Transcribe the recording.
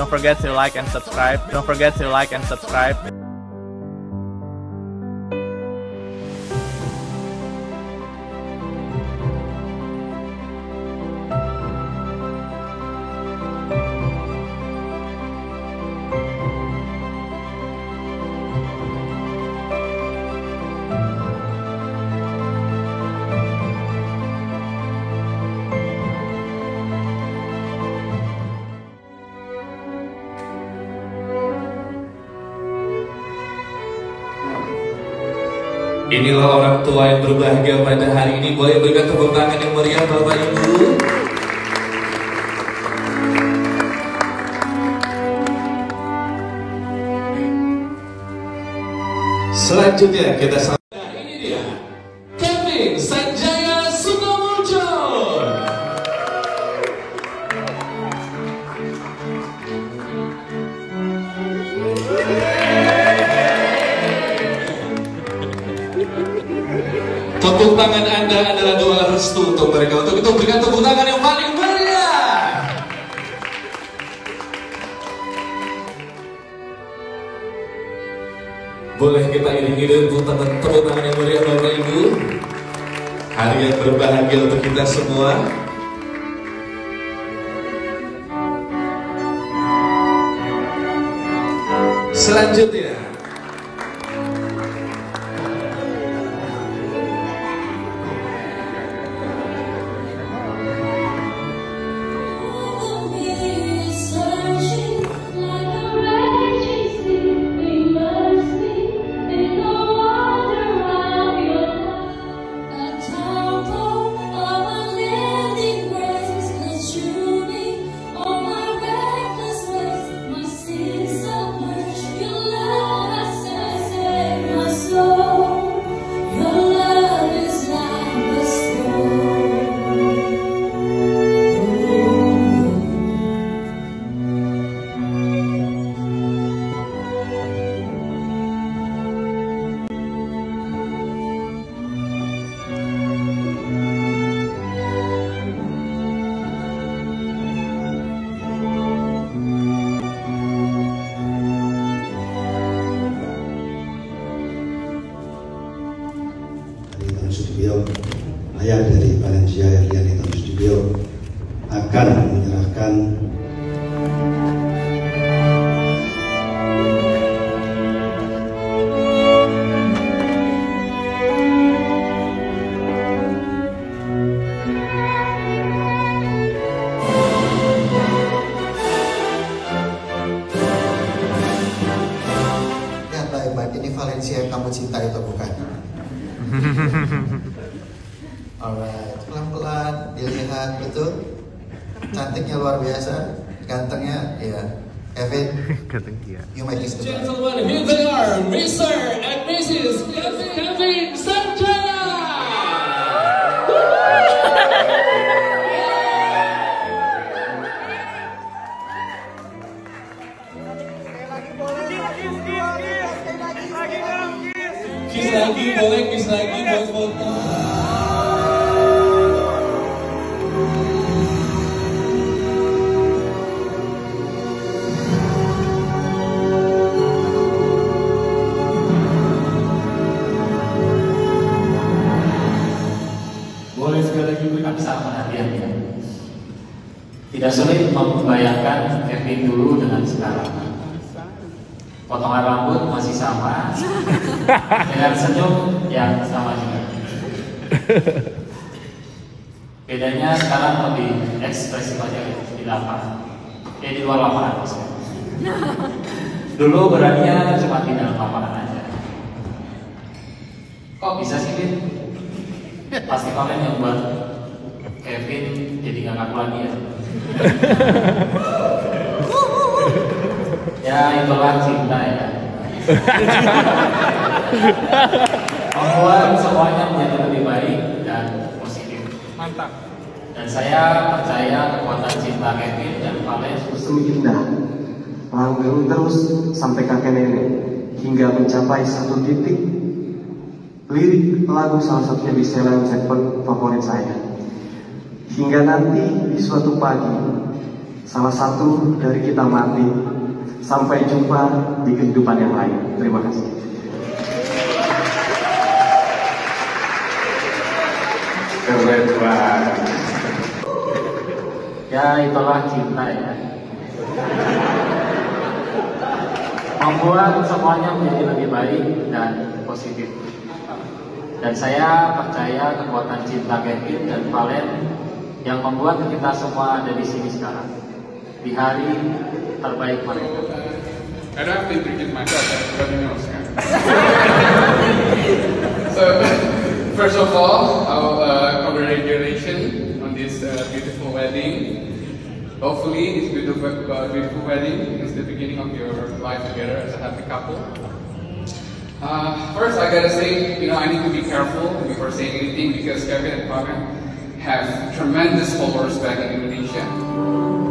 Don't forget to like and subscribe. Don't forget to like and subscribe. Inilah orang tua yang berbahagia pada hari ini. Boleh berikan tepuk tangan yang meriah, Bapak Ibu. Selanjutnya kita ini dia, Kevin Sanjaya. Tepuk tangan Anda adalah doa restu untuk mereka. Untuk itu berikan tepuk tangan yang paling meriah. Boleh kita iringi dengan tepuk tangan yang meriah, Bapak Ibu. Hari yang berbahagia untuk kita semua. Selanjutnya ayah dari Valen yang di studio akan menyerahkan ya, baik-baik ini Valencia yang kamu cintai atau bukan? Alright, pelan-pelan dilihat, betul. Cantiknya luar biasa, gantengnya ya. Kevin, ganteng ya. You might listen. Gentlemen, here they are, Mr. and Mrs. Kevin Sanjaya. Kiss lagi, buat foto. Tidak sulit membayangkan Kevin dulu dengan sekarang. Potongan rambut masih sama, dengan senyum yang sama juga. Bedanya sekarang lebih ekspresif aja di lapangan, di luar lapangan maksudnya. Dulu beraninya cuma di dalam lapangan aja. Kok bisa sih, Kevin? Pasti kalian yang buat Kevin jadi nggak ngaku lagi ya. Ya itulah cinta ya. Membuat semuanya menjadi lebih baik dan positif. Mantap. Dan saya percaya kekuatan cinta Kevin dan Valen justru indah. Lalu terus sampai kakek nenek hingga mencapai satu titik. Lirik lagu salah satunya di selan segmen favorit saya. Hingga nanti di suatu pagi salah satu dari kita mati. Sampai jumpa di kehidupan yang lain. Terima kasih. Keren banget. Ya, itulah cinta ya. Membuat semuanya menjadi lebih baik dan positif. Dan saya percaya kekuatan cinta Kevin dan Valen yang membuat kita semua ada di sini sekarang, di hari terbaik mereka. Karena aku bikin mata terus kan. So first of all, congratulations on this beautiful wedding. Hopefully, this beautiful wedding is the beginning of your life together as a happy couple. First, I gotta say, I need to be careful before saying anything because Kevin and Valen have tremendous followers back in Indonesia.